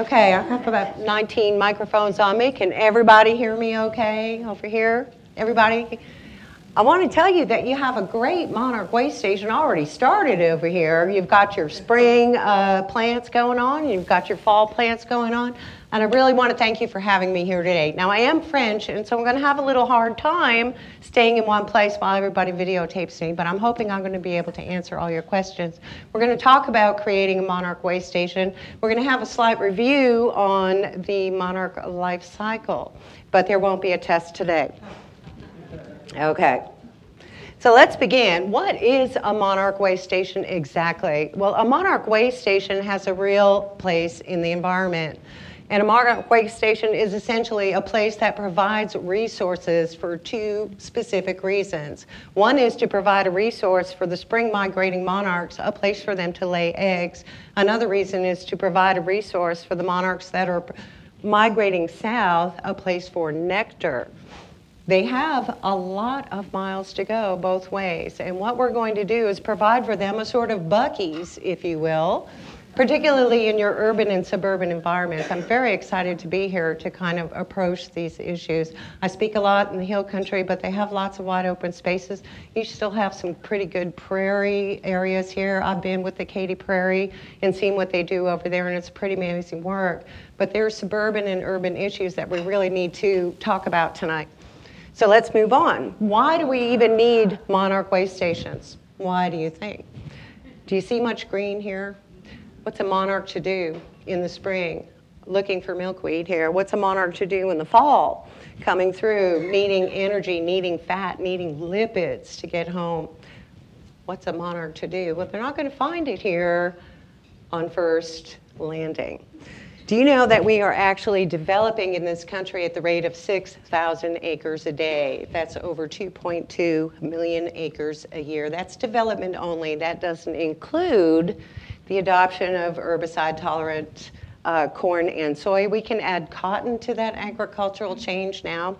Okay, I have about 19 microphones on me. Can everybody hear me okay over here? Everybody? I want to tell you that you have a great Monarch Waystation already started over here. You've got your spring plants going on. You've got your fall plants going on. And I really want to thank you for having me here today. Now, I am French, and so I'm going to have a little hard time staying in one place while everybody videotapes me, but I'm hoping I'm going to be able to answer all your questions. We're going to talk about creating a Monarch Waystation. We're going to have a slight review on the monarch life cycle, but there won't be a test today. Okay, so let's begin. What is a Monarch Waystation exactly? Well, a Monarch Waystation has a real place in the environment. And a Monarch Waystation is essentially a place that provides resources for two specific reasons. One is to provide a resource for the spring migrating monarchs, a place for them to lay eggs. Another reason is to provide a resource for the monarchs that are migrating south, a place for nectar. They have a lot of miles to go both ways, and what we're going to do is provide for them a sort of buc-ee's, if you will, particularly in your urban and suburban environments. I'm very excited to be here to kind of approach these issues. I speak a lot in the hill country, but they have lots of wide open spaces. You still have some pretty good prairie areas here. I've been with the Katy Prairie and seen what they do over there, and it's pretty amazing work. But there are suburban and urban issues that we really need to talk about tonight. So let's move on. Why do we even need Monarch Waystations? Why do you think? Do you see much green here? What's a monarch to do in the spring? Looking for milkweed here. What's a monarch to do in the fall? Coming through, needing energy, needing fat, needing lipids to get home. What's a monarch to do? Well, they're not going to find it here on first landing. Do you know that we are actually developing in this country at the rate of 6,000 acres a day? That's over 2.2 million acres a year. That's development only. That doesn't include the adoption of herbicide-tolerant corn and soy. We can add cotton to that agricultural change now.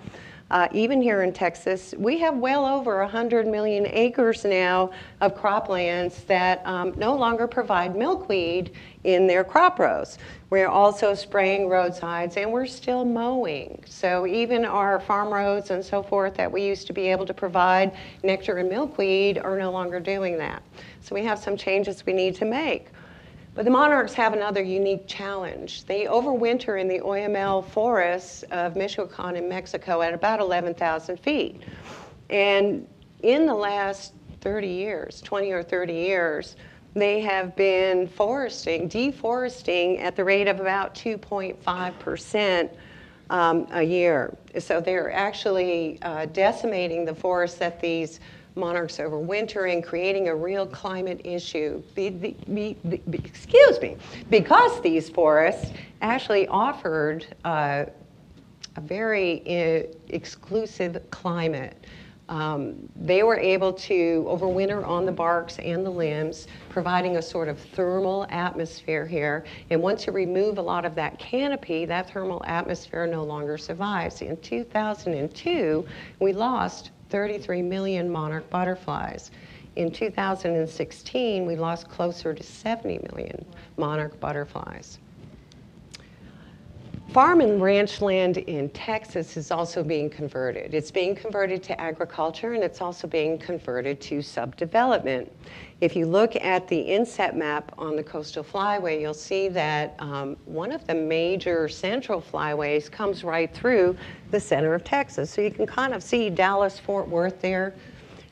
Even here in Texas, we have well over 100 million acres now of croplands that no longer provide milkweed in their crop rows. We're also spraying roadsides, and we're still mowing. So even our farm roads and so forth that we used to be able to provide nectar and milkweed are no longer doing that. So we have some changes we need to make. But the monarchs have another unique challenge. They overwinter in the Oyamel forests of Michoacan in Mexico at about 11,000 feet. And in the last 30 years, 20 or 30 years, they have been deforesting at the rate of about 2.5% a year. So they're actually decimating the forests that these monarchs overwintering, creating a real climate issue. Because these forests actually offered a very exclusive climate. They were able to overwinter on the barks and the limbs, providing a sort of thermal atmosphere here. And once you remove a lot of that canopy, that thermal atmosphere no longer survives. In 2002, we lost 33 million monarch butterflies. In 2016, we lost closer to 70 million monarch butterflies. Farm and ranch land in Texas is also being converted. It's being converted to agriculture, and it's also being converted to subdevelopment. If you look at the inset map on the coastal flyway, you'll see that one of the major central flyways comes right through the center of Texas. So you can kind of see Dallas-Fort Worth there.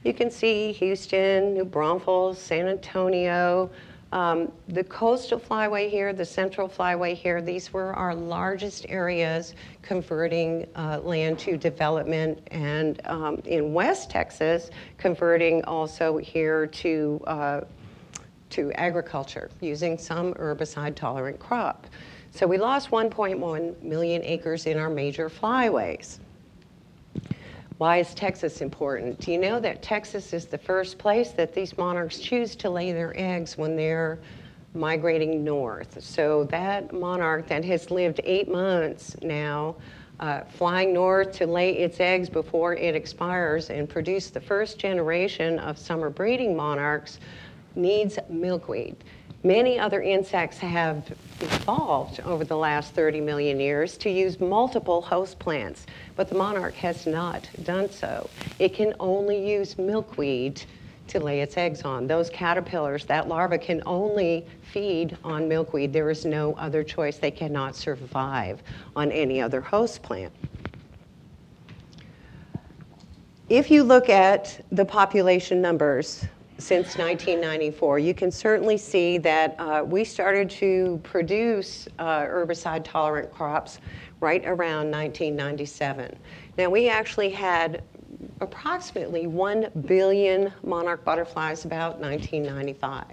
You can see Houston, New Braunfels, San Antonio. The coastal flyway here, the central flyway here, these were our largest areas converting land to development, and in West Texas, converting also here to agriculture, using some herbicide-tolerant crop. So we lost 1.1 million acres in our major flyways. Why is Texas important? Do you know that Texas is the first place that these monarchs choose to lay their eggs when they're migrating north? So that monarch that has lived 8 months now, flying north to lay its eggs before it expires and produce the first generation of summer breeding monarchs, needs milkweed. Many other insects have evolved over the last 30 million years to use multiple host plants, but the monarch has not done so. It can only use milkweed to lay its eggs on. Those caterpillars, that larva can only feed on milkweed. There is no other choice. They cannot survive on any other host plant. If you look at the population numbers since 1994, you can certainly see that we started to produce herbicide-tolerant crops right around 1997. Now, we actually had approximately 1 billion monarch butterflies about 1995.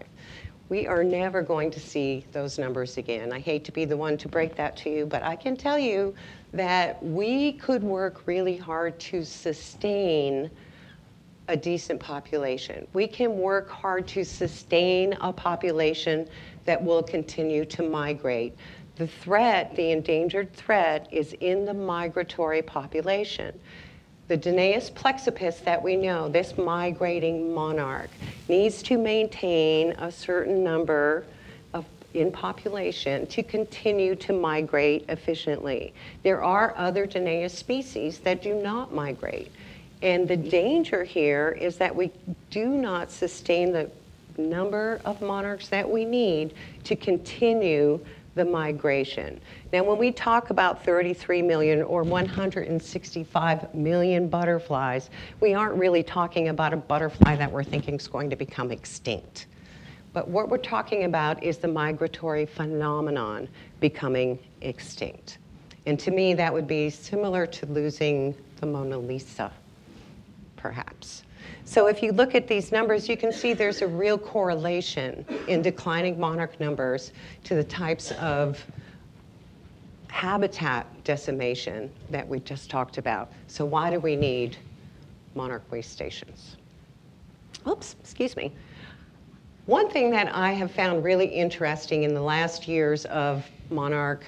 We are never going to see those numbers again. I hate to be the one to break that to you, but I can tell you that we could work really hard to sustain a decent population. We can work hard to sustain a population that will continue to migrate. The threat, the endangered threat, is in the migratory population. The Danaus plexippus that we know, this migrating monarch, needs to maintain a certain number in population to continue to migrate efficiently. There are other Danaus species that do not migrate. And the danger here is that we do not sustain the number of monarchs that we need to continue the migration. Now, when we talk about 33 million or 165 million butterflies, we aren't really talking about a butterfly that we're thinking is going to become extinct. But what we're talking about is the migratory phenomenon becoming extinct. And to me, that would be similar to losing the Mona Lisa, perhaps. So if you look at these numbers, you can see there's a real correlation in declining monarch numbers to the types of habitat decimation that we just talked about. So why do we need monarch waystations? Oops, excuse me. One thing that I have found really interesting in the last years of monarch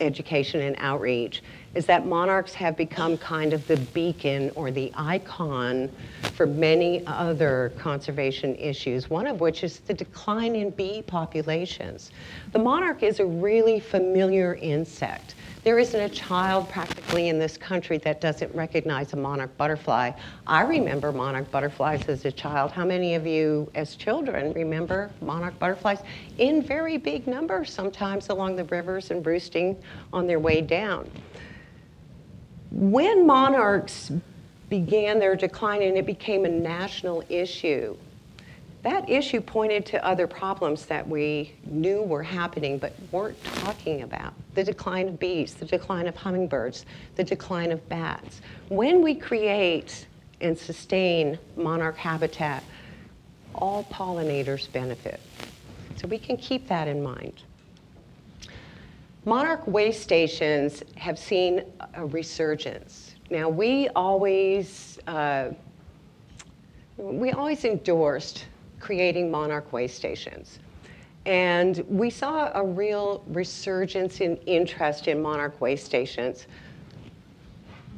education and outreach is that monarchs have become kind of the beacon or the icon for many other conservation issues, one of which is the decline in bee populations. The monarch is a really familiar insect. There isn't a child practically in this country that doesn't recognize a monarch butterfly. I remember monarch butterflies as a child. How many of you as children remember monarch butterflies in very big numbers sometimes along the rivers and roosting on their way down? When monarchs began their decline and it became a national issue, that issue pointed to other problems that we knew were happening but weren't talking about. The decline of bees, the decline of hummingbirds, the decline of bats. When we create and sustain monarch habitat, all pollinators benefit. So we can keep that in mind. Monarch waystations have seen a resurgence. Now, we always endorsed creating monarch waystations, and we saw a real resurgence in interest in monarch waystations.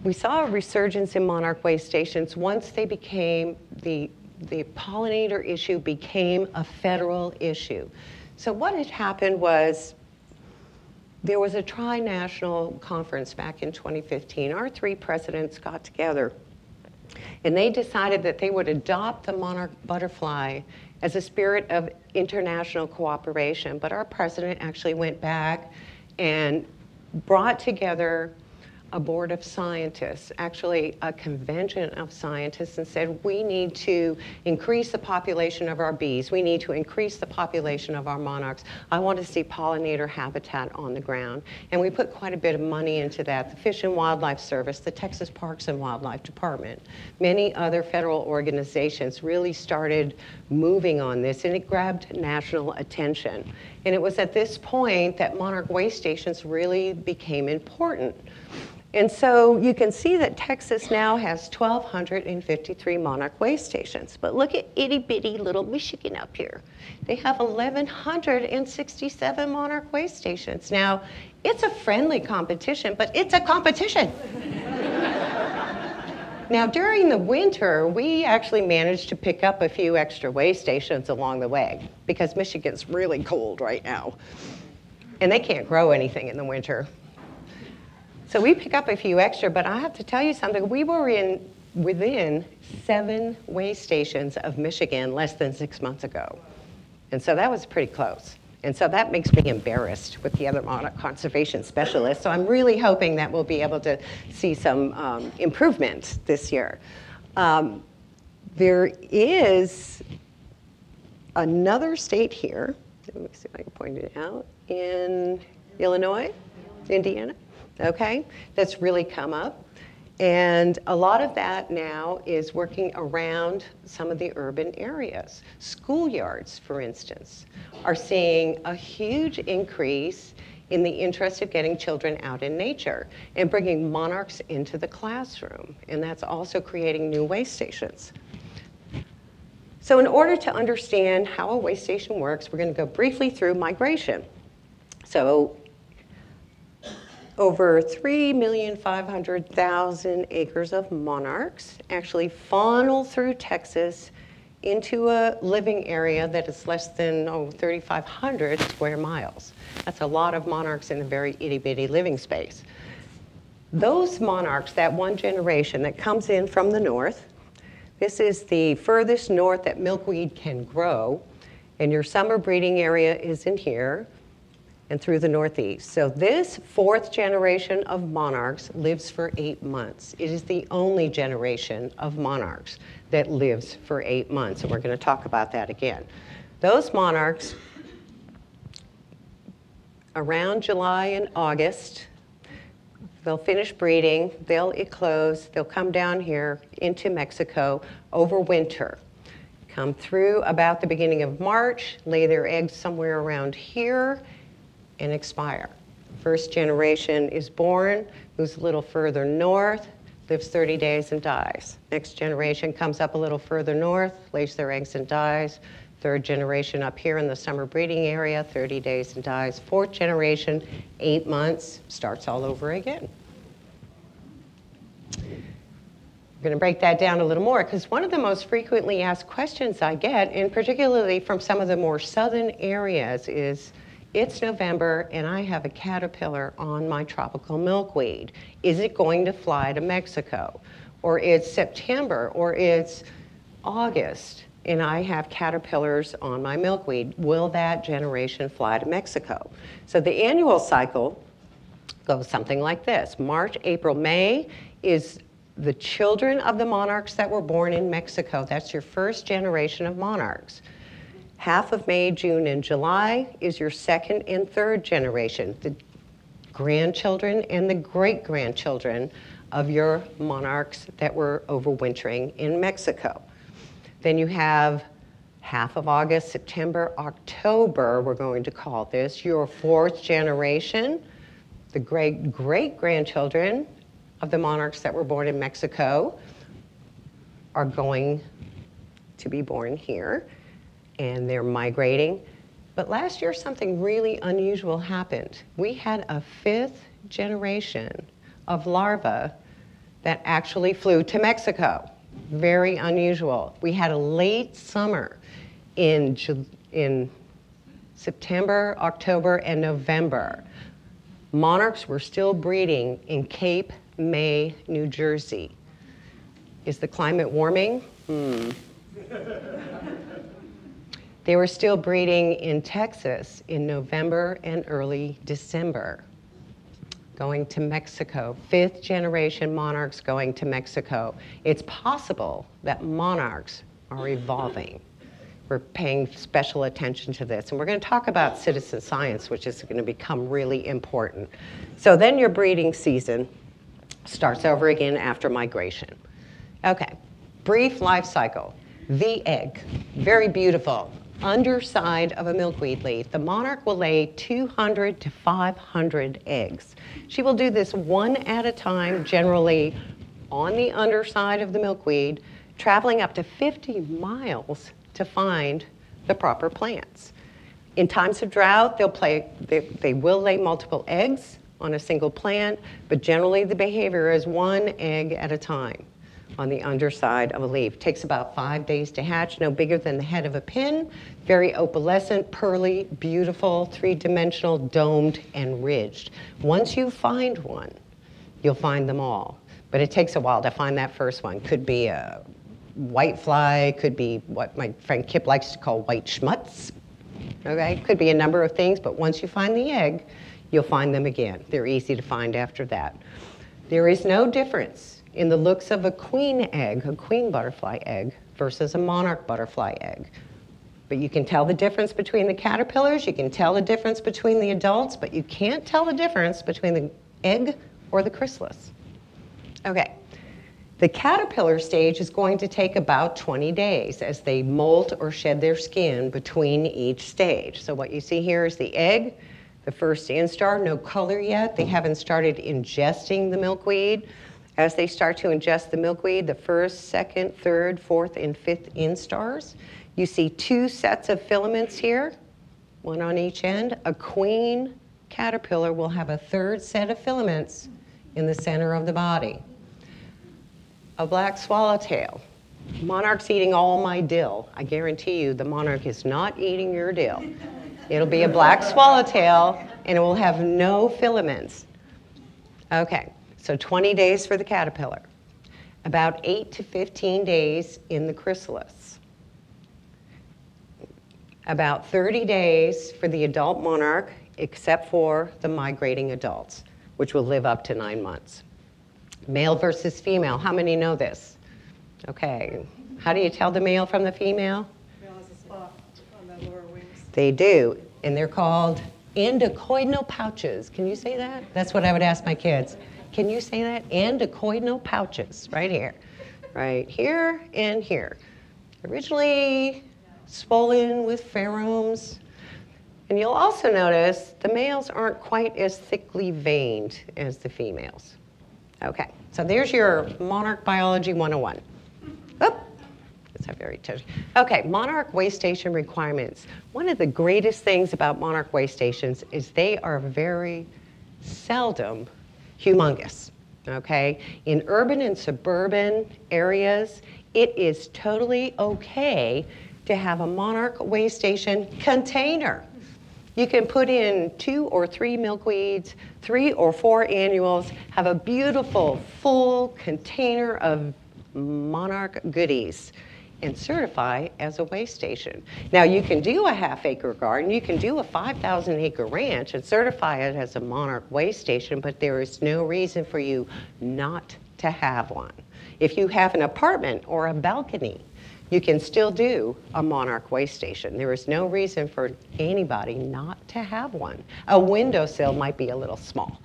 We saw a resurgence in monarch waystations once they became the pollinator issue became a federal issue. So what had happened was, there was a tri-national conference back in 2015. Our three presidents got together and they decided that they would adopt the monarch butterfly as a spirit of international cooperation. But our president actually went back and brought together a board of scientists, actually a convention of scientists, and said, we need to increase the population of our bees. We need to increase the population of our monarchs. I want to see pollinator habitat on the ground. And we put quite a bit of money into that. The Fish and Wildlife Service, the Texas Parks and Wildlife Department, many other federal organizations really started moving on this, and it grabbed national attention. And it was at this point that monarch waystations really became important. And so you can see that Texas now has 1,253 monarch waystations. But look at itty bitty little Michigan up here. They have 1,167 monarch waystations. Now, it's a friendly competition, but it's a competition. Now, during the winter, we actually managed to pick up a few extra way stations along the way because Michigan's really cold right now, and they can't grow anything in the winter. So we pick up a few extra, but I have to tell you something. We were within 7 way stations of Michigan less than 6 months ago. And so that was pretty close. And so that makes me embarrassed with the other monarch conservation specialists. So I'm really hoping that we'll be able to see some improvement this year. There is another state here. Let me see if I can point it out. In Illinois, Indiana, okay, that's really come up. And a lot of that now is working around some of the urban areas. Schoolyards, for instance, are seeing a huge increase in the interest of getting children out in nature and bringing monarchs into the classroom. And that's also creating new way stations. So in order to understand how a way station works, we're going to go briefly through migration. So over 3,500,000 acres of monarchs actually funnel through Texas into a living area that is less than 3,500 square miles. That's a lot of monarchs in a very itty bitty living space. Those monarchs, that one generation that comes in from the north, this is the furthest north that milkweed can grow, and your summer breeding area is in here and through the Northeast. So this 4th generation of monarchs lives for 8 months. It is the only generation of monarchs that lives for 8 months, and we're going to talk about that again. Those monarchs, around July and August, they'll finish breeding, they'll eclose, they'll come down here into Mexico over winter, come through about the beginning of March, lay their eggs somewhere around here, and expire. First generation is born, moves a little further north, lives 30 days and dies. Next generation comes up a little further north, lays their eggs and dies. Third generation up here in the summer breeding area, 30 days and dies. Fourth generation, 8 months, starts all over again. I'm going to break that down a little more because one of the most frequently asked questions I get, and particularly from some of the more southern areas, is, it's November and I have a caterpillar on my tropical milkweed. Is it going to fly to Mexico? Or it's September or it's August and I have caterpillars on my milkweed. Will that generation fly to Mexico? So the annual cycle goes something like this. March, April, May is the children of the monarchs that were born in Mexico. That's your first generation of monarchs. Half of May, June, and July is your second and third generation, the grandchildren and the great-grandchildren of your monarchs that were overwintering in Mexico. Then you have half of August, September, October, we're going to call this, your fourth generation, the great-great-grandchildren of the monarchs that were born in Mexico are going to be born here, and they're migrating. But last year, something really unusual happened. We had a 5th generation of larvae that actually flew to Mexico. Very unusual. We had a late summer in September, October, and November. Monarchs were still breeding in Cape May, New Jersey. Is the climate warming? They were still breeding in Texas in November and early December, going to Mexico. 5th generation monarchs going to Mexico. It's possible that monarchs are evolving. We're paying special attention to this. And we're going to talk about citizen science, which is going to become really important. So then your breeding season starts over again after migration. Okay, brief life cycle. The egg, very beautiful. Underside of a milkweed leaf, the monarch will lay 200 to 500 eggs. She will do this one at a time, generally on the underside of the milkweed, traveling up to 50 miles to find the proper plants. In times of drought, they will lay multiple eggs on a single plant, but generally the behavior is one egg at a time. on the underside of a leaf. Takes about 5 days to hatch, no bigger than the head of a pin, very opalescent, pearly, beautiful, three-dimensional, domed, and ridged. Once you find one, you'll find them all. But it takes a while to find that first one. Could be a white fly, could be what my friend Kip likes to call white schmutz. Okay, could be a number of things, but once you find the egg, you'll find them again. They're easy to find after that. There is no difference in the looks of a queen egg, a queen butterfly egg, versus a monarch butterfly egg. But you can tell the difference between the caterpillars, you can tell the difference between the adults, but you can't tell the difference between the egg or the chrysalis. Okay, the caterpillar stage is going to take about 20 days as they molt or shed their skin between each stage. So what you see here is the egg, the first instar, no color yet. They haven't started ingesting the milkweed. As they start to ingest the milkweed, the first, second, third, fourth, and fifth instars. You see two sets of filaments here, one on each end. A queen caterpillar will have a third set of filaments in the center of the body. A black swallowtail. Monarch's eating all my dill. I guarantee you the monarch is not eating your dill. It'll be a black swallowtail, and it will have no filaments. Okay, so 20 days for the caterpillar. About 8 to 15 days in the chrysalis. About 30 days for the adult monarch, except for the migrating adults, which will live up to 9 months. Male versus female, how many know this? Okay, how do you tell the male from the female? They do, and they're called endocoidal pouches. Can you say that? That's what I would ask my kids. Can you say that? Endocoidal pouches, right here, and here. Originally swollen with pheromones. And you'll also notice the males aren't quite as thickly veined as the females. Okay, so there's your Monarch Biology 101. Very touchy. Okay, Monarch Waystation requirements. One of the greatest things about Monarch Waystations is they are very seldom humongous, okay? In urban and suburban areas, it is totally okay to have a Monarch Waystation container. You can put in 2 or 3 milkweeds, 3 or 4 annuals, have a beautiful full container of monarch goodies, and certify as a waystation. Now you can do a half-acre garden, you can do a 5,000-acre ranch and certify it as a monarch waystation, but there is no reason for you not to have one. If you have an apartment or a balcony, you can still do a monarch waystation. There is no reason for anybody not to have one. A windowsill might be a little small.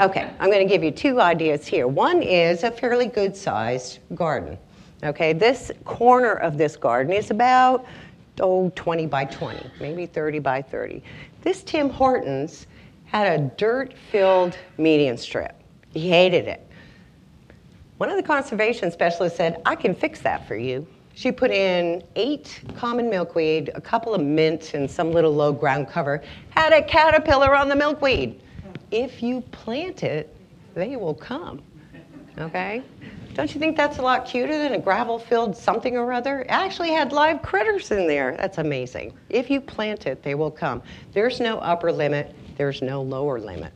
Okay, I'm gonna give you 2 ideas here. One is a fairly good-sized garden. Okay, this corner of this garden is about, 20 by 20, maybe 30 by 30. This Tim Hortons had a dirt-filled median strip. He hated it. One of the conservation specialists said, I can fix that for you. She put in 8 common milkweed, a couple of mint, and some little low ground cover. Had a caterpillar on the milkweed. If you plant it, they will come, okay? Don't you think that's a lot cuter than a gravel-filled something or other? It actually had live critters in there. That's amazing. If you plant it, they will come. There's no upper limit. There's no lower limit.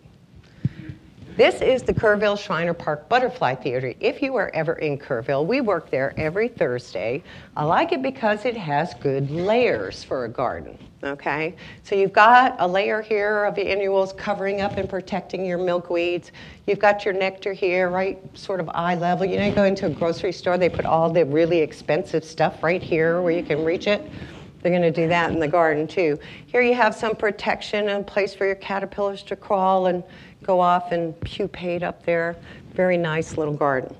This is the Kerrville Schreiner Park Butterfly Theater. If you are ever in Kerrville, we work there every Thursday. I like it because it has good layers for a garden, okay? So you've got a layer here of annuals covering up and protecting your milkweeds. You've got your nectar here, right, sort of eye level. You know, you go into a grocery store, they put all the really expensive stuff right here where you can reach it. They're gonna do that in the garden too. Here you have some protection and a place for your caterpillars to crawl and go off and pupate up there. Very nice little garden.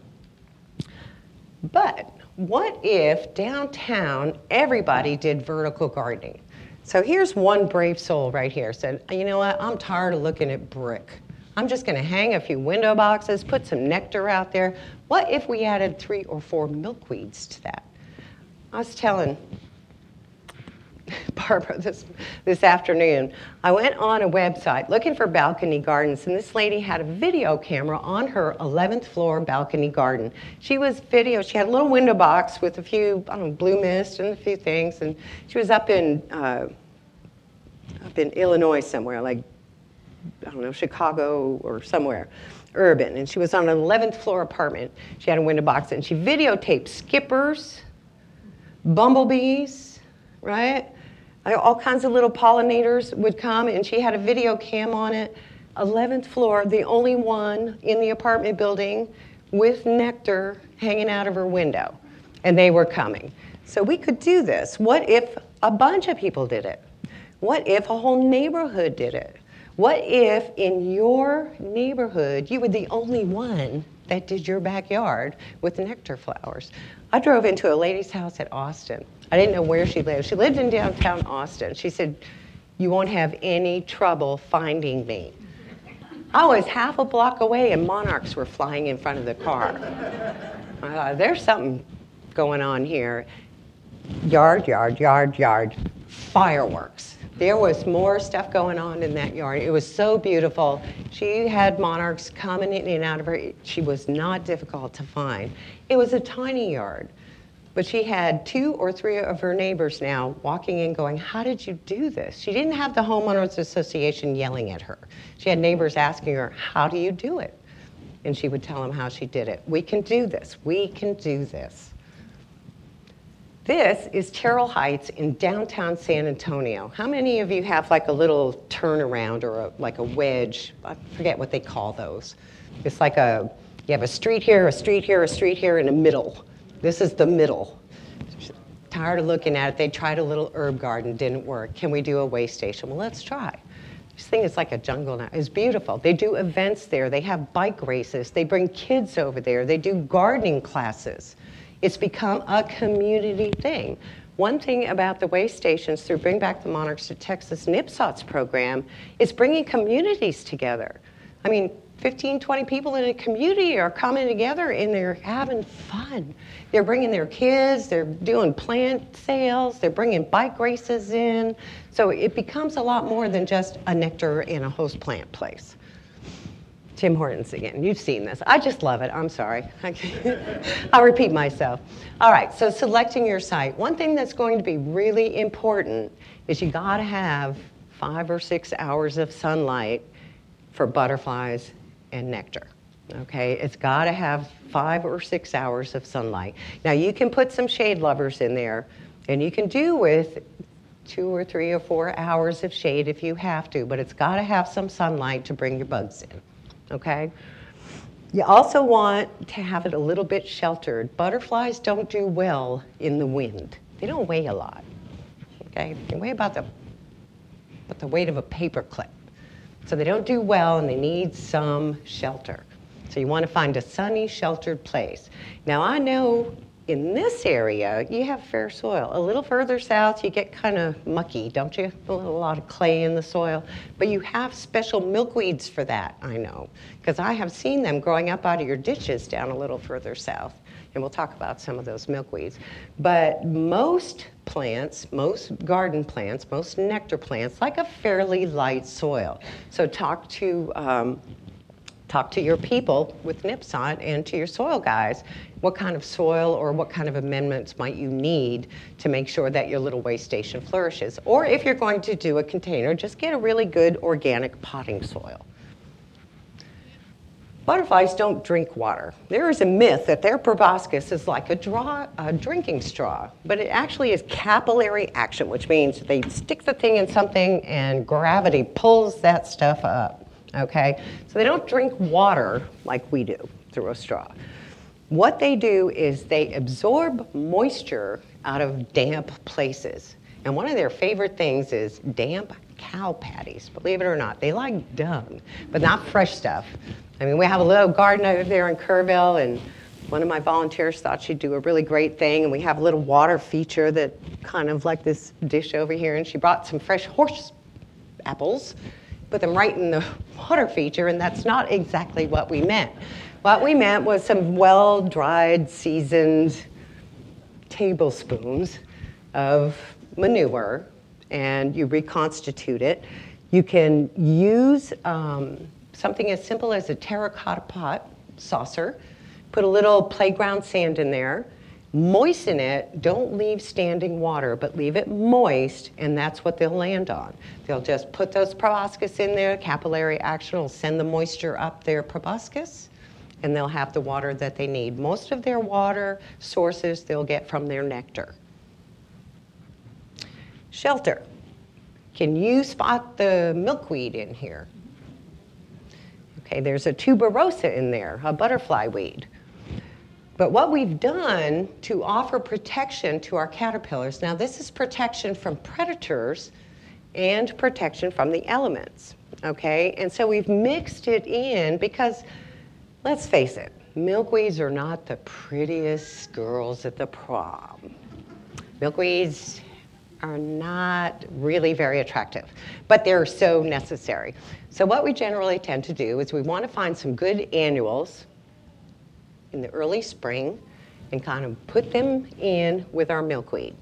But what if downtown everybody did vertical gardening? So here's one brave soul right here said, you know what, I'm tired of looking at brick. I'm just gonna hang a few window boxes, put some nectar out there. What if we added 3 or 4 milkweeds to that? I was telling Barbara this afternoon. I went on a website looking for balcony gardens, and this lady had a video camera on her 11th floor balcony garden. She was video, she had a little window box with a few, I don't know, blue mist and a few things, and she was up in Illinois somewhere, like, I don't know, Chicago or somewhere urban, and she was on an 11th floor apartment. She had a window box, and she videotaped skippers, bumblebees, right? All kinds of little pollinators would come, and she had a video cam on it. 11th floor, the only one in the apartment building with nectar hanging out of her window, and they were coming. So we could do this. What if a bunch of people did it? What if a whole neighborhood did it? What if in your neighborhood you were the only one that did your backyard with nectar flowers? I drove into a lady's house at Austin. I didn't know where she lived. She lived in downtown Austin. She said, "You won't have any trouble finding me." I was half a block away and monarchs were flying in front of the car. I thought, there's something going on here. Yard, yard, yard, yard, fireworks. There was more stuff going on in that yard. It was so beautiful. She had monarchs coming in and out of her. She was not difficult to find. It was a tiny yard, but she had 2 or 3 of her neighbors now walking in going, how did you do this? She didn't have the homeowners association yelling at her. She had neighbors asking her, how do you do it? And she would tell them how she did it. We can do this. We can do this. This is Terrell Heights in downtown San Antonio. How many of you have like a little turnaround or like a wedge? I forget what they call those. It's like you have a street here, a street here, a street here, and a middle. This is the middle. Tired of looking at it. They tried a little herb garden, didn't work. Can we do a way station? Well, let's try. This thing is like a jungle now. It's beautiful. They do events there. They have bike races. They bring kids over there. They do gardening classes. It's become a community thing. One thing about the way stations through Bring Back the Monarchs to Texas, NPSOT's program, is bringing communities together. I mean, 15, 20 people in a community are coming together and they're having fun. They're bringing their kids, they're doing plant sales, they're bringing bike races in. So it becomes a lot more than just a nectar and a host plant place. Tim Hortons again, you've seen this. I just love it, I'm sorry. I'll repeat myself. All right, so selecting your site. One thing that's going to be really important is you gotta have 5 or 6 hours of sunlight for butterflies and nectar, okay? It's gotta have 5 or 6 hours of sunlight. Now you can put some shade lovers in there and you can do with 2 or 3 or 4 hours of shade if you have to, but it's gotta have some sunlight to bring your bugs in. Okay? You also want to have it a little bit sheltered. Butterflies don't do well in the wind. They don't weigh a lot. Okay? They weigh about the weight of a paper clip. So they don't do well and they need some shelter. So you want to find a sunny, sheltered place. Now I know in this area you have fair soil. A little further south you get kind of mucky, don't you? A lot of clay in the soil, but you have special milkweeds for that, I know, because I have seen them growing up out of your ditches down a little further south, and we'll talk about some of those milkweeds. But most plants, most garden plants, most nectar plants like a fairly light soil. So talk to your people with NPSOT and to your soil guys, what kind of soil or what kind of amendments might you need to make sure that your little way station flourishes. Or if you're going to do a container, just get a really good organic potting soil. Butterflies don't drink water. There is a myth that their proboscis is like a drinking straw, but it actually is capillary action, which means they stick the thing in something and gravity pulls that stuff up. Okay, so they don't drink water like we do through a straw. What they do is they absorb moisture out of damp places. And one of their favorite things is damp cow patties, believe it or not. They like dung, but not fresh stuff. I mean, we have a little garden over there in Kerrville, and one of my volunteers thought she'd do a really great thing, and we have a little water feature that kind of like this dish over here, and she brought some fresh horse apples, put them right in the water feature, and that's not exactly what we meant. What we meant was some well-dried, seasoned tablespoons of manure and you reconstitute it. You can use something as simple as a terracotta pot saucer, put a little playground sand in there, moisten it, don't leave standing water, but leave it moist, and that's what they'll land on. They'll just put those proboscis in there, capillary action will send the moisture up their proboscis, and they'll have the water that they need. Most of their water sources they'll get from their nectar. Shelter. Can you spot the milkweed in here? Okay, there's a tuberosa in there, a butterfly weed. But what we've done to offer protection to our caterpillars, now this is protection from predators and protection from the elements, okay? And so we've mixed it in because, let's face it, milkweeds are not the prettiest girls at the prom. Milkweeds are not really very attractive, but they're so necessary. So what we generally tend to do is we want to find some good annuals in the early spring and kind of put them in with our milkweed.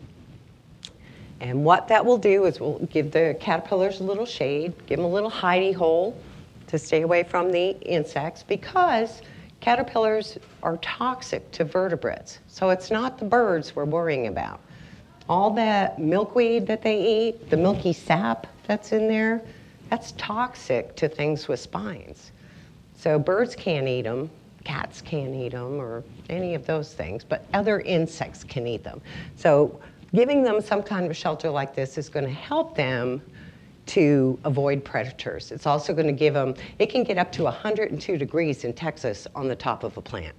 And what that will do is we'll give the caterpillars a little shade, give them a little hidey hole to stay away from the insects, because caterpillars are toxic to vertebrates. So it's not the birds we're worrying about. All that milkweed that they eat, the milky sap that's in there, that's toxic to things with spines. So birds can't eat them, cats can't eat them, or any of those things, but other insects can eat them. So giving them some kind of shelter like this is going to help them to avoid predators. It's also going to give them, it can get up to 102 degrees in Texas on the top of a plant.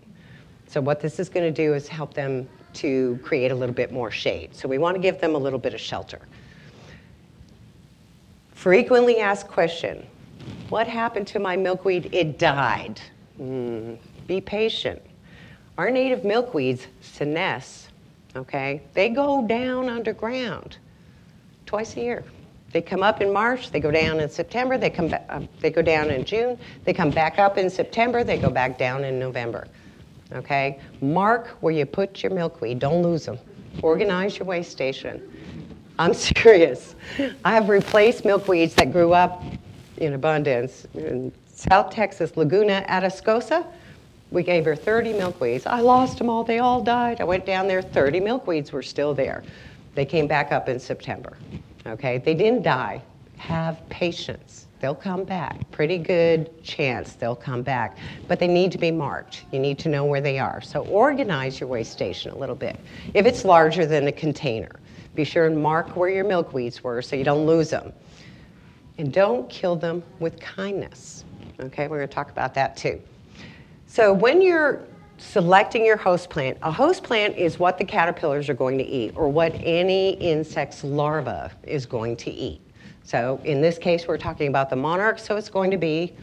So what this is going to do is help them to create a little bit more shade. So we want to give them a little bit of shelter. Frequently asked question, what happened to my milkweed? It died. Be patient. Our native milkweeds senesce, okay? They go down underground twice a year. They come up in March, they go down in September, they go down in June, they come back up in September, they go back down in November, okay? Mark where you put your milkweed, don't lose them. Organize your way station. I'm serious. I have replaced milkweeds that grew up in abundance. In South Texas, Laguna Atascosa, we gave her 30 milkweeds. I lost them all, they all died. I went down there, 30 milkweeds were still there. They came back up in September. Okay, they didn't die. Have patience. They'll come back. Pretty good chance they'll come back. But they need to be marked. You need to know where they are. So organize your way station a little bit. If it's larger than a container, be sure and mark where your milkweeds were so you don't lose them. And don't kill them with kindness. Okay, we're going to talk about that too. So when you're selecting your host plant, a host plant is what the caterpillars are going to eat, or what any insect's larva is going to eat. So in this case, we're talking about the monarch, so it's going to be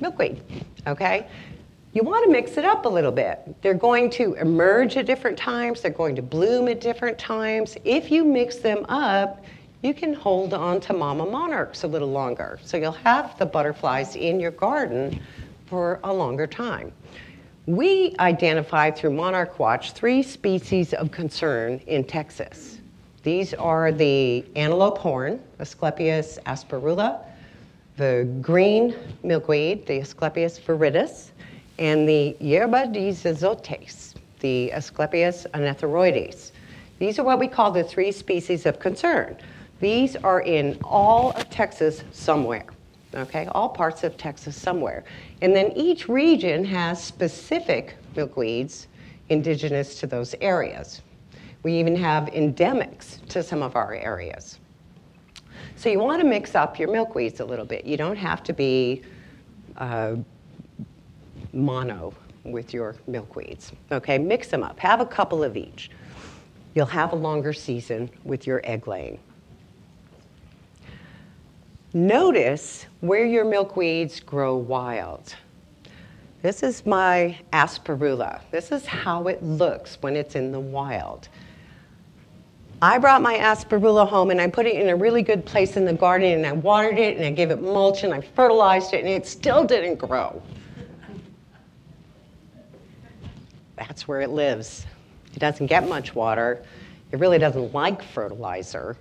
milkweed, okay? You want to mix it up a little bit. They're going to emerge at different times, they're going to bloom at different times. If you mix them up, you can hold on to mama monarchs a little longer. So you'll have the butterflies in your garden for a longer time. We identify through Monarch Watch 3 species of concern in Texas. These are the antelope horn, Asclepias asperula, the green milkweed, the Asclepias viridis, and the hierba de azotes, the Asclepias anetheroides. These are what we call the 3 species of concern. These are in all of Texas somewhere. Okay, all parts of Texas somewhere. And then each region has specific milkweeds indigenous to those areas. We even have endemics to some of our areas. So you want to mix up your milkweeds a little bit. You don't have to be mono with your milkweeds. Okay, mix them up. Have a couple of each. You'll have a longer season with your egg laying. Notice where your milkweeds grow wild. This is my asperula. This is how it looks when it's in the wild. I brought my asperula home and I put it in a really good place in the garden and I watered it and I gave it mulch and I fertilized it and it still didn't grow. That's where it lives. It doesn't get much water. It really doesn't like fertilizer.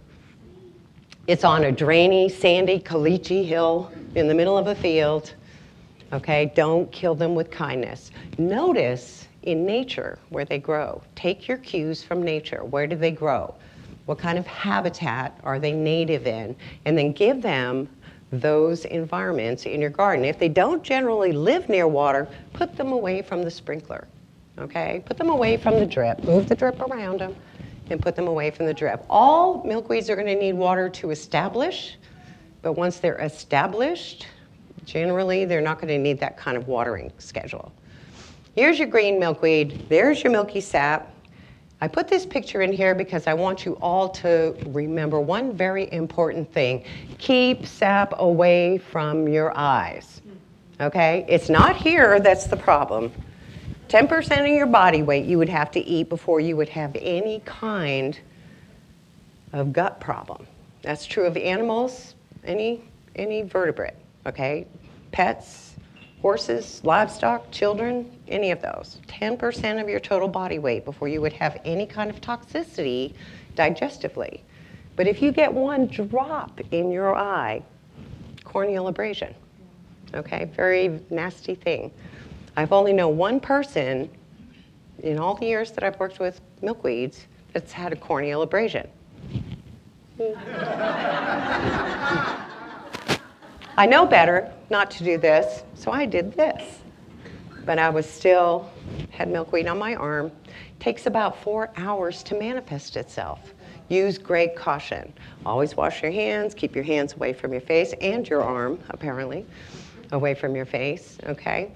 It's on a drainy, sandy, caliche hill in the middle of a field. Okay, don't kill them with kindness. Notice in nature where they grow. Take your cues from nature. Where do they grow? What kind of habitat are they native in? And then give them those environments in your garden. If they don't generally live near water, put them away from the sprinkler. Okay, put them away from the drip. Move the drip around them and put them away from the drip. All milkweeds are going to need water to establish, but once they're established, generally they're not going to need that kind of watering schedule. Here's your green milkweed. There's your milky sap. I put this picture in here because I want you all to remember one very important thing. Keep sap away from your eyes, okay? It's not here that's the problem. 10% of your body weight you would have to eat before you would have any kind of gut problem. That's true of animals, any vertebrate, okay? Pets, horses, livestock, children, any of those. 10% of your total body weight before you would have any kind of toxicity digestively. But if you get one drop in your eye, corneal abrasion, okay? Very nasty thing. I've only known one person in all the years that I've worked with milkweeds that's had a corneal abrasion. I know better not to do this, so I did this. But I was still, had milkweed on my arm. Takes about 4 hours to manifest itself. Use great caution. Always wash your hands, keep your hands away from your face and your arm, apparently, away from your face, okay?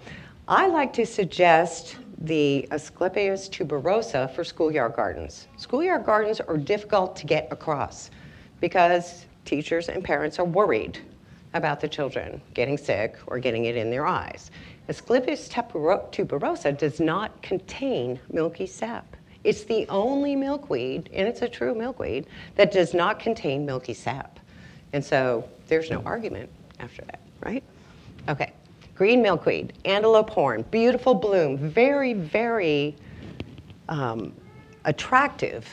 I like to suggest the Asclepias tuberosa for schoolyard gardens. Schoolyard gardens are difficult to get across because teachers and parents are worried about the children getting sick or getting it in their eyes. Asclepias tuberosa does not contain milky sap. It's the only milkweed, and it's a true milkweed, that does not contain milky sap. And so there's no argument after that, right? Okay. Green milkweed, antelope horn, beautiful bloom, very, very attractive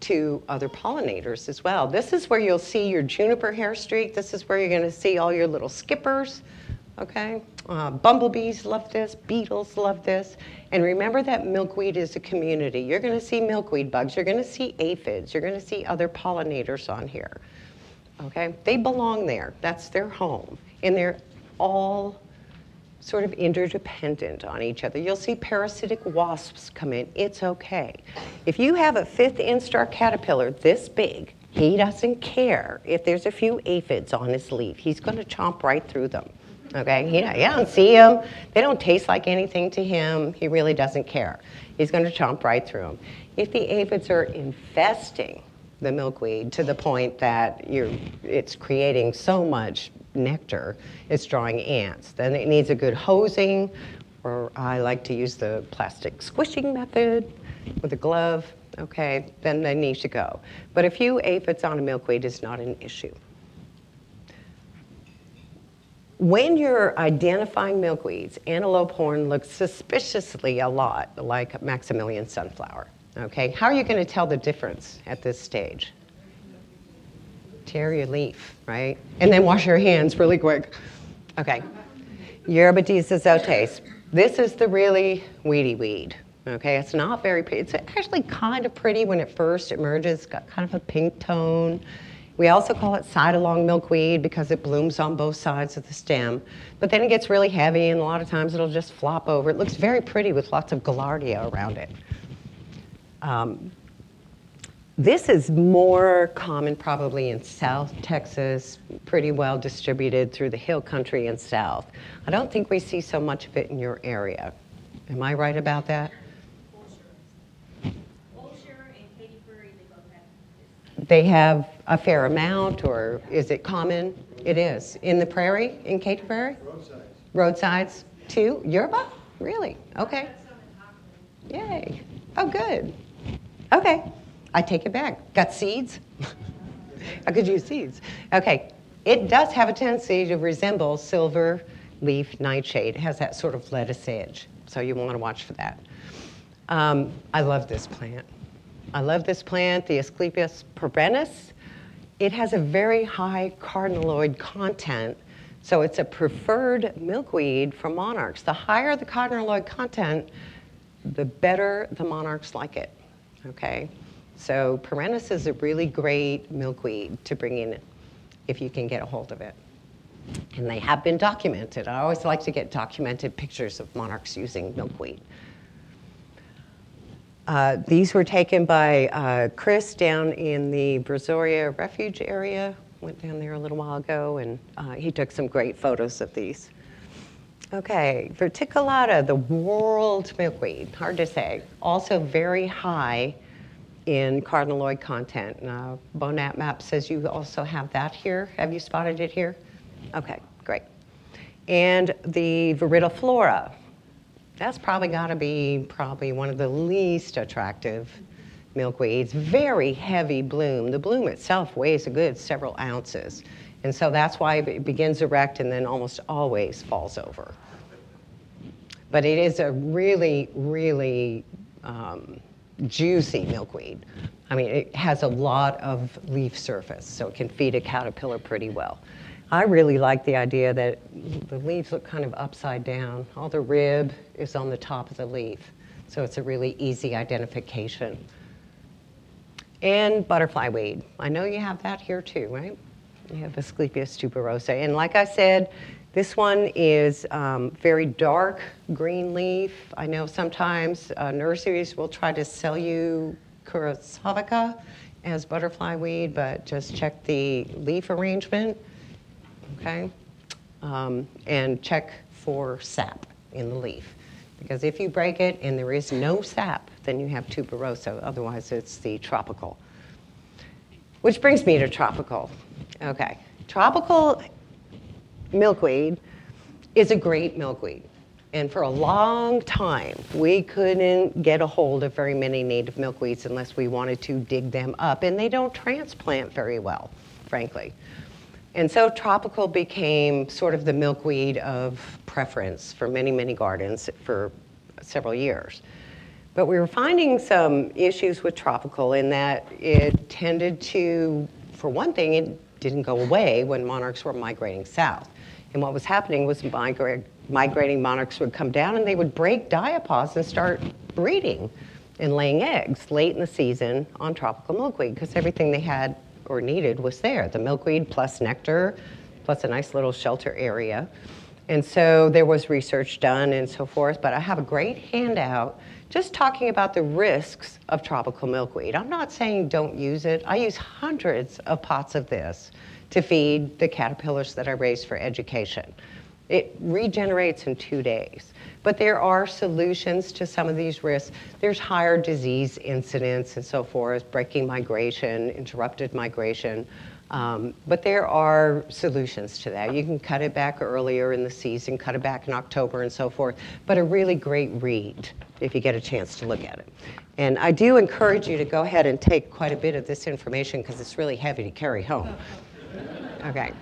to other pollinators as well. This is where you'll see your juniper hair streak. This is where you're going to see all your little skippers, okay? Bumblebees love this, beetles love this. And remember that milkweed is a community. You're going to see milkweed bugs. You're going to see aphids. You're going to see other pollinators on here, okay? They belong there. That's their home, and they're all sort of interdependent on each other. You'll see parasitic wasps come in. It's okay. If you have a 5th instar caterpillar this big, he doesn't care if there's a few aphids on his leaf. He's going to chomp right through them, okay? He don't see them. They don't taste like anything to him. He really doesn't care. He's going to chomp right through them. If the aphids are infesting the milkweed to the point that it's creating so much nectar, it's drawing ants. Then it needs a good hosing, or I like to use the plastic squishing method with a glove, okay? Then they need to go. But a few aphids on a milkweed is not an issue. When you're identifying milkweeds, antelope horn looks suspiciously a lot like Maximilian sunflower. Okay, how are you going to tell the difference at this stage? Tear your leaf, right? And then wash your hands really quick. Okay, Eurybidisis azotase. This is the really weedy weed. Okay, it's not very pretty. It's actually kind of pretty when it first emerges. It's got kind of a pink tone. We also call it side-along milkweed because it blooms on both sides of the stem. But then it gets really heavy, and a lot of times it'll just flop over. It looks very pretty with lots of gaillardia around it. This is more common probably in South Texas, pretty well distributed through the hill country and south. I don't think we see so much of it in your area. Am I right about that? Wilshire and Katy Prairie, they both have this. They have a fair amount, or is it common? It is. In the prairie, in Katy Prairie? Roadsides. Roadsides, too? Yerba? Really? Okay. Yay. Oh, good. Okay, I take it back. Got seeds? I could use seeds. Okay, it does have a tendency to resemble silver leaf nightshade. It has that sort of lettuce edge, so you want to watch for that. I love this plant. I love this plant, the Asclepias perennis. It has a very high cardinoloid content, so it's a preferred milkweed for monarchs. The higher the cardinoloid content, the better the monarchs like it, okay? So perennis is a really great milkweed to bring in if you can get a hold of it. And they have been documented. I always like to get documented pictures of monarchs using milkweed. These were taken by Chris down in the Brazoria refuge area. Went down there a little while ago, and he took some great photos of these. Okay, verticillata, the world milkweed, hard to say. Also very high in cardinoloid content. Bonat map says you also have that here. Have you spotted it here? Okay, great. And the viridiflora, that's probably gotta be one of the least attractive milkweeds. Very heavy bloom. The bloom itself weighs a good several ounces. And so that's why it begins erect and then almost always falls over. But it is a really, really juicy milkweed. I mean, it has a lot of leaf surface, so it can feed a caterpillar pretty well. I really like the idea that the leaves look kind of upside down. All the rib is on the top of the leaf, so it's a really easy identification. And butterfly weed. I know you have that here too, right? You have Asclepias tuberosa. And like I said, this one is very dark green leaf. I know sometimes nurseries will try to sell you curassavica as butterfly weed, but just check the leaf arrangement, okay? And check for sap in the leaf. Because if you break it and there is no sap, then you have tuberosa. Otherwise, it's the tropical. Which brings me to tropical. Okay, tropical milkweed is a great milkweed. And for a long time, we couldn't get a hold of very many native milkweeds unless we wanted to dig them up. And they don't transplant very well, frankly. And so tropical became sort of the milkweed of preference for many, many gardens for several years. But we were finding some issues with tropical in that it tended to, for one thing, it didn't go away when monarchs were migrating south. And what was happening was migrating monarchs would come down and they would break diapause and start breeding and laying eggs late in the season on tropical milkweed because everything they had or needed was there. The milkweed plus nectar plus a nice little shelter area. And so there was research done and so forth, but I have a great handout just talking about the risks of tropical milkweed. I'm not saying don't use it. I use hundreds of pots of this to feed the caterpillars that I raise for education. It regenerates in 2 days. But there are solutions to some of these risks. There's higher disease incidence and so forth, breaking migration, interrupted migration. But there are solutions to that. You can cut it back earlier in the season, cut it back in October and so forth, but a really great read if you get a chance to look at it. And I do encourage you to go ahead and take quite a bit of this information because it's really heavy to carry home. Okay.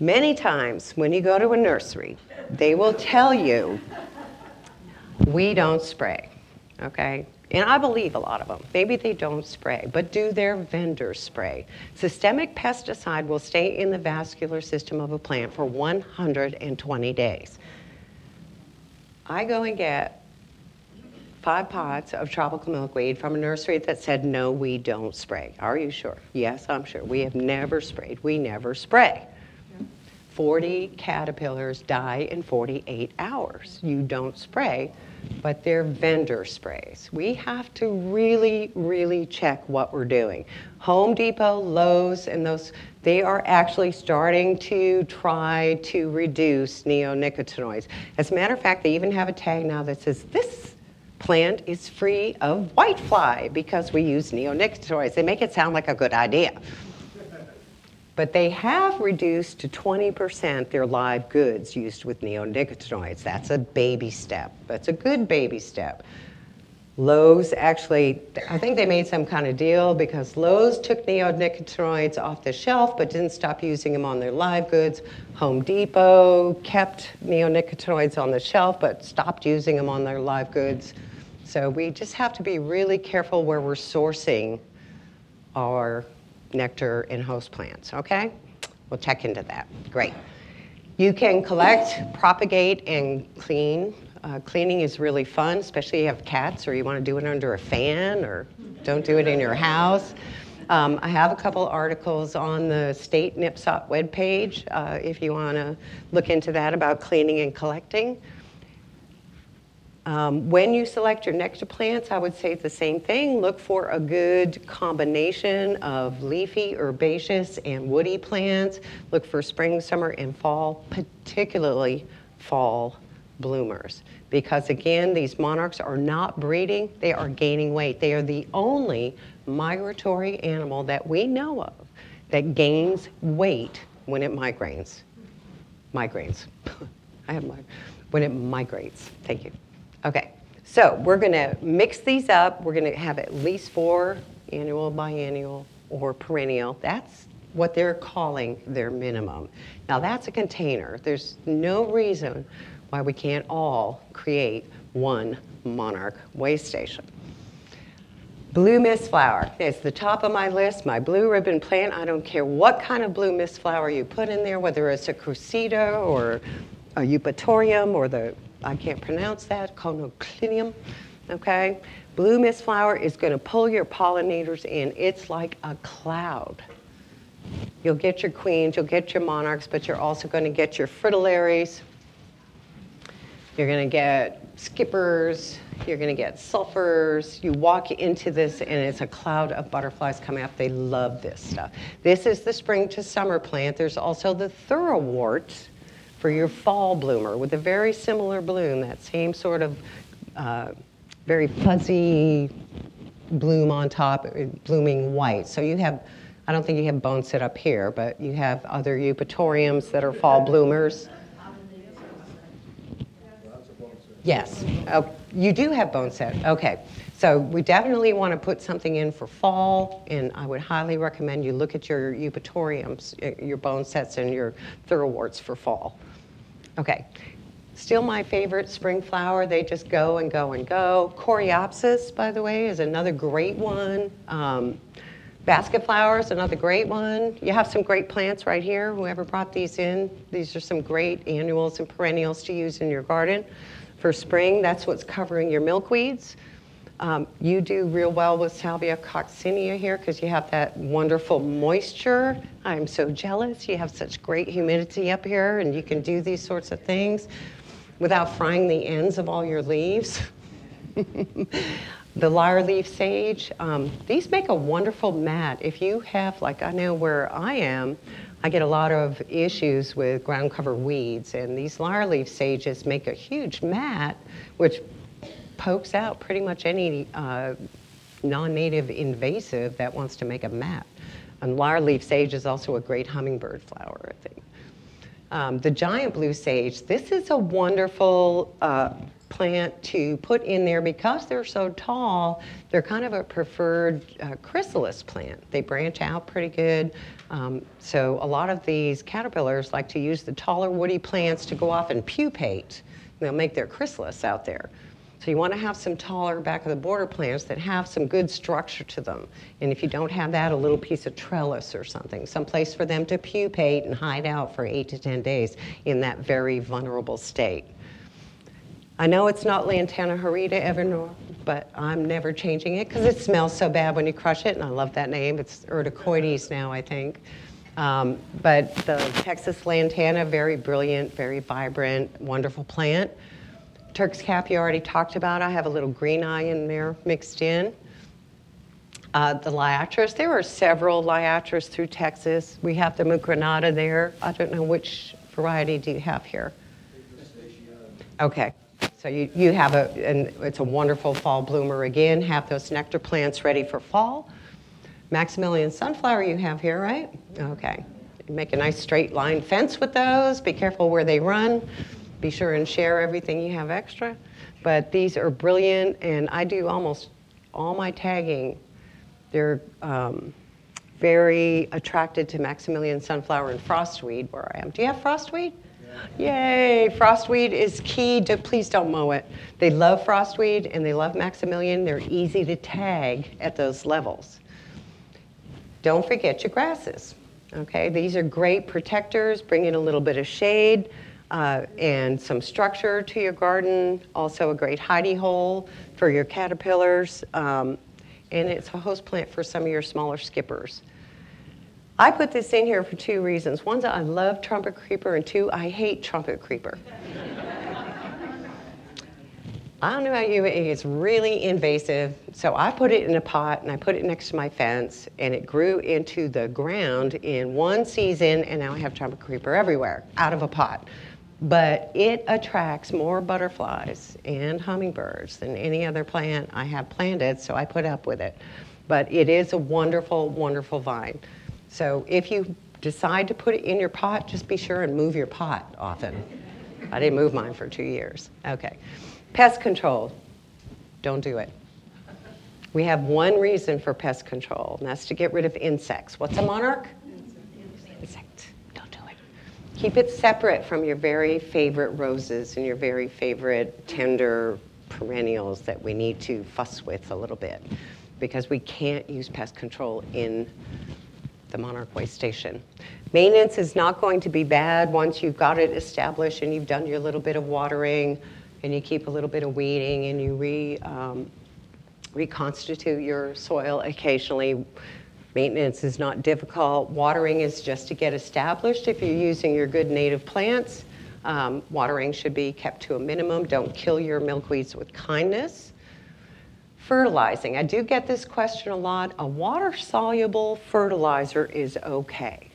Many times when you go to a nursery, they will tell you, we don't spray, okay? And I believe a lot of them. Maybe they don't spray, but do their vendors spray? Systemic pesticide will stay in the vascular system of a plant for 120 days. I go and get 5 pots of tropical milkweed from a nursery that said, no, we don't spray. Are you sure? Yes, I'm sure. We have never sprayed. We never spray. 40 caterpillars die in 48 hours. You don't spray, but they're vendor sprays. We have to really, really check what we're doing. Home Depot, Lowe's, and those, they are actually starting to try to reduce neonicotinoids. As a matter of fact, they even have a tag now that says, this plant is free of whitefly because we use neonicotinoids. They make it sound like a good idea. But they have reduced to 20% their live goods used with neonicotinoids. That's a baby step. That's a good baby step. Lowe's actually, I think they made some kind of deal because Lowe's took neonicotinoids off the shelf but didn't stop using them on their live goods. Home Depot kept neonicotinoids on the shelf but stopped using them on their live goods. So we just have to be really careful where we're sourcing our nectar in host plants, okay? We'll check into that, great. You can collect, propagate, and clean. Cleaning is really fun, especially if you have cats or you want to do it under a fan or don't do it in your house. I have a couple articles on the state NPSOT webpage if you want to look into that about cleaning and collecting. When you select your nectar plants, I would say the same thing. Look for a good combination of leafy, herbaceous, and woody plants. Look for spring, summer, and fall, particularly fall bloomers. Because again, these monarchs are not breeding, they are gaining weight. They are the only migratory animal that we know of that gains weight when it migrates. When it migrates, thank you. Okay, so we're gonna mix these up. We're gonna have at least four annual, biennial, or perennial. That's what they're calling their minimum. Now that's a container. There's no reason why we can't all create one monarch waystation. Blue mist flower is the top of my list, my blue ribbon plant. I don't care what kind of blue mist flower you put in there, whether it's a crucita or a eupatorium or the, I can't pronounce that, conoclinium, okay? Blue mist flower is gonna pull your pollinators in. It's like a cloud. You'll get your queens, you'll get your monarchs, but you're also gonna get your fritillaries. You're gonna get skippers, you're gonna get sulfurs. You walk into this and it's a cloud of butterflies coming up. They love this stuff. This is the spring to summer plant. There's also the thoroughwort for your fall bloomer with a very similar bloom, that same sort of very fuzzy bloom on top, blooming white. So you have, I don't think you have bonesit up here, but you have other eupatoriums that are fall bloomers. Yes, oh, you do have bonesit, okay. So we definitely want to put something in for fall, and I would highly recommend you look at your eupatoriums, your bonesets, and your thoroughworts for fall. Okay, still my favorite spring flower. They just go and go and go. Coreopsis, by the way, is another great one. Basket flowers, another great one. You have some great plants right here, whoever brought these in. These are some great annuals and perennials to use in your garden. For spring, that's what's covering your milkweeds. You do real well with Salvia coccinea here because you have that wonderful moisture. I'm so jealous. You have such great humidity up here and you can do these sorts of things without frying the ends of all your leaves. The lyre-leaf sage, these make a wonderful mat. If you have, like I know where I am, I get a lot of issues with ground cover weeds, and these lyre-leaf sages make a huge mat, which pokes out pretty much any non-native invasive that wants to make a mat. And lyre-leaf sage is also a great hummingbird flower, I think. The giant blue sage, this is a wonderful plant to put in there because they're so tall. They're kind of a preferred chrysalis plant. They branch out pretty good. So a lot of these caterpillars like to use the taller woody plants to go off and pupate. They'll make their chrysalis out there. So you want to have some taller back of the border plants that have some good structure to them. And if you don't have that, a little piece of trellis or something, some place for them to pupate and hide out for 8 to 10 days in that very vulnerable state. I know it's not Lantana horrida Evernorth, but I'm never changing it because it smells so bad when you crush it, and I love that name. It's urticoides now, I think. But the Texas Lantana, very brilliant, very vibrant, wonderful plant. Turk's cap you already talked about. I have a little green eye in there mixed in. The liatris, there are several liatris through Texas. We have the mucronata there. I don't know which variety do you have here. Okay, so you have a, and it's a wonderful fall bloomer again. Have those nectar plants ready for fall. Maximilian sunflower you have here, right? Okay, you make a nice straight line fence with those. Be careful where they run. Be sure and share everything you have extra. But these are brilliant, and I do almost all my tagging. They're very attracted to Maximilian sunflower and frostweed where I am. Do you have frostweed? Yeah. Yay, frostweed is key to, please don't mow it. They love frostweed and they love Maximilian. They're easy to tag at those levels. Don't forget your grasses, okay? These are great protectors, bring in a little bit of shade and some structure to your garden. Also a great hidey hole for your caterpillars. And it's a host plant for some of your smaller skippers. I put this in here for two reasons. One, I love trumpet creeper, and two, I hate trumpet creeper. I don't know about you, but it's really invasive. So I put it in a pot and I put it next to my fence and it grew into the ground in one season and now I have trumpet creeper everywhere out of a pot. But it attracts more butterflies and hummingbirds than any other plant I have planted, so I put up with it. But it is a wonderful, wonderful vine. So if you decide to put it in your pot, just be sure and move your pot often. I didn't move mine for 2 years. Okay. Pest control. Don't do it. We have one reason for pest control, and that's to get rid of insects. What's a monarch? Insect. Don't do it. Keep it separate from your very favorite roses and your very favorite tender perennials that we need to fuss with a little bit because we can't use pest control in the Monarch Waystation. Maintenance is not going to be bad once you've got it established and you've done your little bit of watering and you keep a little bit of weeding and you reconstitute your soil occasionally. Maintenance is not difficult. Watering is just to get established. If you're using your good native plants, watering should be kept to a minimum. Don't kill your milkweeds with kindness. Fertilizing. I do get this question a lot. A water-soluble fertilizer is okay.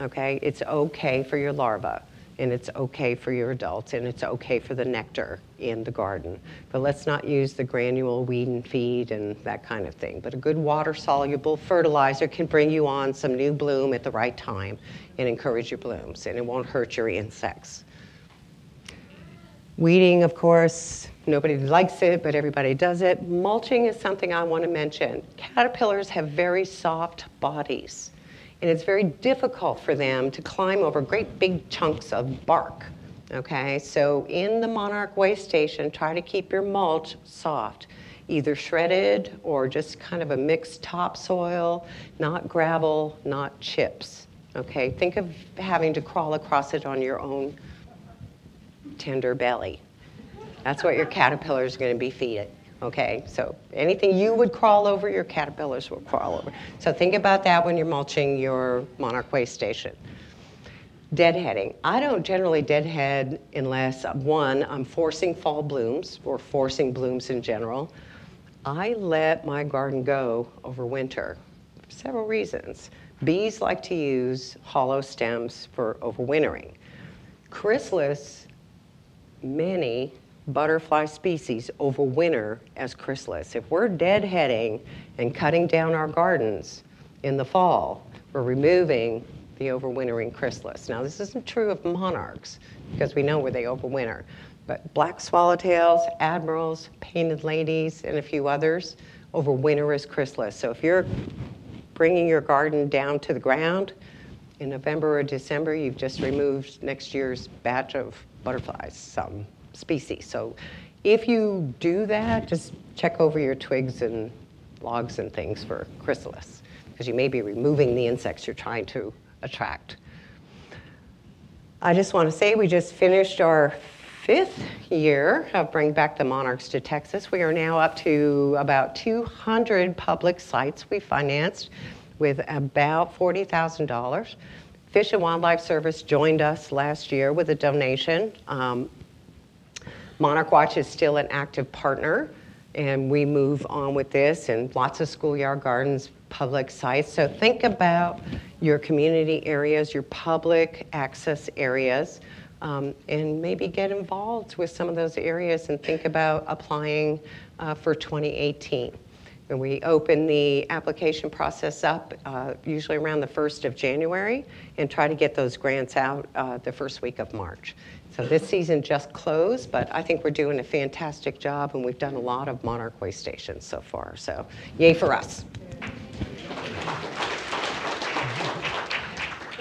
Okay? It's okay for your larvae, and it's okay for your adults, and it's okay for the nectar in the garden. But let's not use the granule weed and feed and that kind of thing. But a good water-soluble fertilizer can bring you on some new bloom at the right time and encourage your blooms, and it won't hurt your insects. Weeding, of course, nobody likes it, but everybody does it. Mulching is something I want to mention. Caterpillars have very soft bodies, and it's very difficult for them to climb over great big chunks of bark, okay? So in the Monarch Waystation, try to keep your mulch soft, either shredded or just kind of a mixed topsoil, not gravel, not chips, okay? Think of having to crawl across it on your own tender belly. That's what your caterpillars are going to be feeding, okay? So anything you would crawl over, your caterpillars will crawl over. So think about that when you're mulching your Monarch Waystation. Deadheading. I don't generally deadhead unless, one, I'm forcing fall blooms or forcing blooms in general. I let my garden go over winter for several reasons. Bees like to use hollow stems for overwintering. Chrysalids, many butterfly species overwinter as chrysalids. If we're deadheading and cutting down our gardens in the fall, we're removing the overwintering chrysalids. Now, this isn't true of monarchs because we know where they overwinter, but black swallowtails, admirals, painted ladies, and a few others overwinter as chrysalids. So if you're bringing your garden down to the ground in November or December, you've just removed next year's batch of butterflies, some species. So if you do that, just check over your twigs and logs and things for chrysalids, because you may be removing the insects you're trying to attract. I just want to say we just finished our 5th year of Bring Back the Monarchs to Texas. We are now up to about 200 public sites we financed with about $40,000. Fish and Wildlife Service joined us last year with a donation. Monarch Watch is still an active partner, and we move on with this, and lots of schoolyard gardens, public sites. So think about your community areas, your public access areas, and maybe get involved with some of those areas and think about applying for 2018. And we open the application process up usually around the 1st of January and try to get those grants out the first week of March. So this season just closed, but I think we're doing a fantastic job and we've done a lot of Monarch Waystations so far. So yay for us.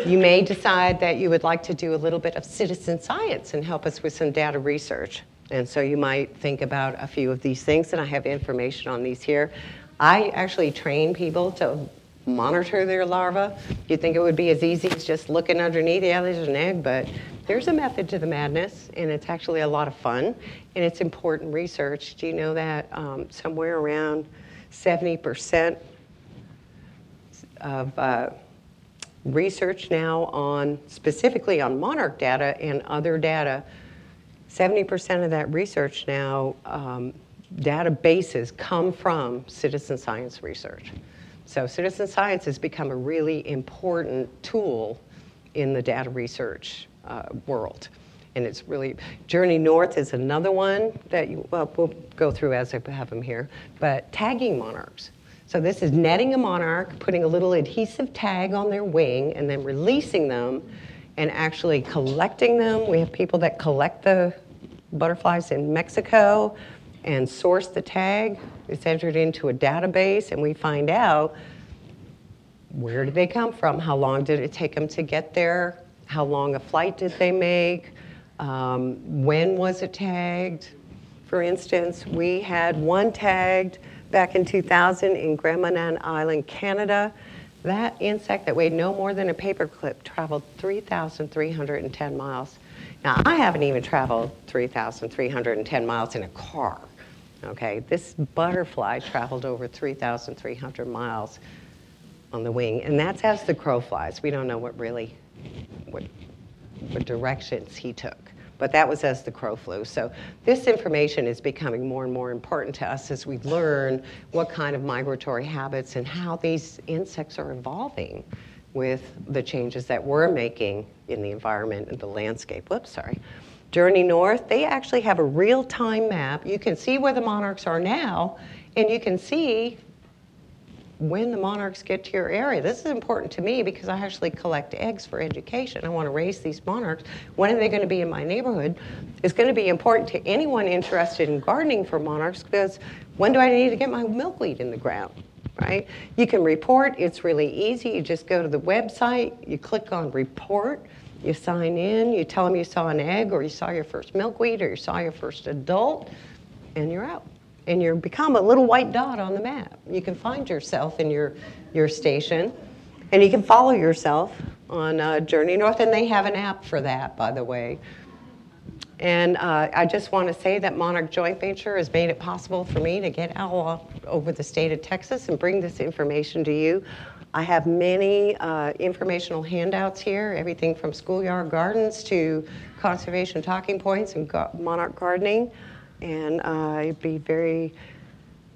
You may decide that you would like to do a little bit of citizen science and help us with some data research. And so you might think about a few of these things, and I have information on these here. I actually train people to monitor their larvae. You'd think it would be as easy as just looking underneath, yeah, there's an egg, but there's a method to the madness, and it's actually a lot of fun, and it's important research. Do you know that somewhere around 70% of research now on, specifically on monarch data and other data, 70% of that research now, databases come from citizen science research. So citizen science has become a really important tool in the data research world. And it's really, Journey North is another one that you, well, we'll go through as I have them here, but tagging monarchs. So this is netting a monarch, putting a little adhesive tag on their wing, and then releasing them and actually collecting them. We have people that collect the butterflies in Mexico and source the tag. It's entered into a database, and we find out where did they come from, how long did it take them to get there, how long a flight did they make, when was it tagged. For instance, we had one tagged back in 2000 in Gramanan Island, Canada. That insect that weighed no more than a paperclip traveled 3,310 miles. Now, I haven't even traveled 3,310 miles in a car, okay? This butterfly traveled over 3,300 miles on the wing, and that's as the crow flies. We don't know what really, what directions he took, but that was as the crow flew. So this information is becoming more and more important to us as we learn what kind of migratory habits and how these insects are evolving with the changes that we're making in the environment and the landscape. Whoops, sorry. Journey North, they actually have a real-time map. You can see where the monarchs are now, and you can see when the monarchs get to your area. This is important to me because I actually collect eggs for education. I want to raise these monarchs. When are they going to be in my neighborhood? It's going to be important to anyone interested in gardening for monarchs because when do I need to get my milkweed in the ground, right? You can report. It's really easy. You just go to the website. You click on report. You sign in. You tell them you saw an egg or you saw your first milkweed or you saw your first adult, and you're out. And you become a little white dot on the map. You can find yourself in your station, and you can follow yourself on Journey North, and they have an app for that, by the way. And I just want to say that Monarch Joint Venture has made it possible for me to get all over the state of Texas and bring this information to you. I have many informational handouts here, everything from schoolyard gardens to conservation talking points and monarch gardening. And I'd be very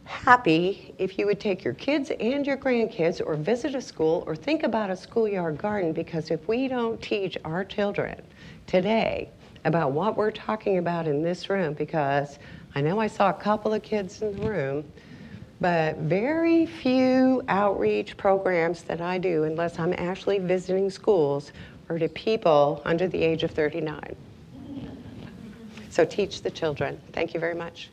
happy if you would take your kids and your grandkids or visit a school or think about a schoolyard garden, because if we don't teach our children today about what we're talking about in this room, because I know I saw a couple of kids in the room, but very few outreach programs that I do, unless I'm actually visiting schools, are to people under the age of 39. So teach the children. Thank you very much.